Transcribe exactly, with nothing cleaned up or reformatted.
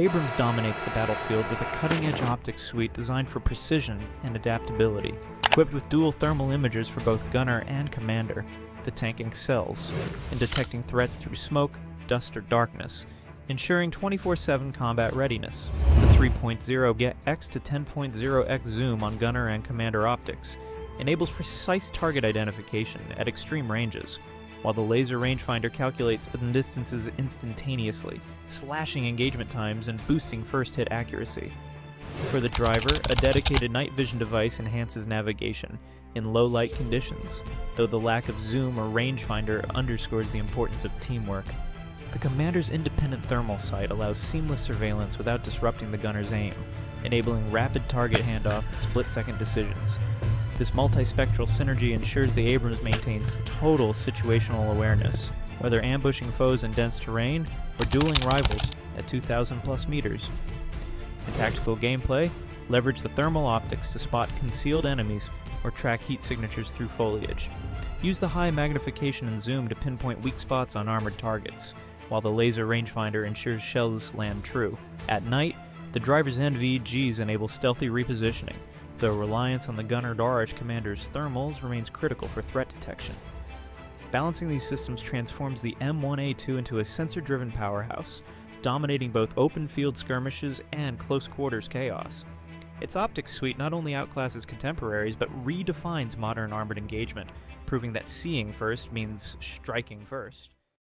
Abrams dominates the battlefield with a cutting-edge optics suite designed for precision and adaptability. Equipped with dual thermal imagers for both gunner and commander, the tank excels in detecting threats through smoke, dust, or darkness, ensuring twenty-four seven combat readiness. The three point oh X to ten point oh X zoom on gunner and commander optics enables precise target identification at extreme ranges, while the laser rangefinder calculates distances instantaneously, slashing engagement times and boosting first-hit accuracy. For the driver, a dedicated night vision device enhances navigation in low-light conditions, though the lack of zoom or rangefinder underscores the importance of teamwork. The commander's independent thermal sight allows seamless surveillance without disrupting the gunner's aim, enabling rapid target handoff and split-second decisions. This multispectral synergy ensures the Abrams maintains total situational awareness, whether ambushing foes in dense terrain or dueling rivals at two thousand plus meters. In tactical gameplay, leverage the thermal optics to spot concealed enemies or track heat signatures through foliage. Use the high magnification and zoom to pinpoint weak spots on armored targets, while the laser rangefinder ensures shells land true. At night, the driver's N V Gs enable stealthy repositioning, though reliance on the gunner or R H commander's thermals remains critical for threat detection. Balancing these systems transforms the M one A two into a sensor-driven powerhouse, dominating both open-field skirmishes and close-quarters chaos. Its optics suite not only outclasses contemporaries, but redefines modern armored engagement, proving that seeing first means striking first.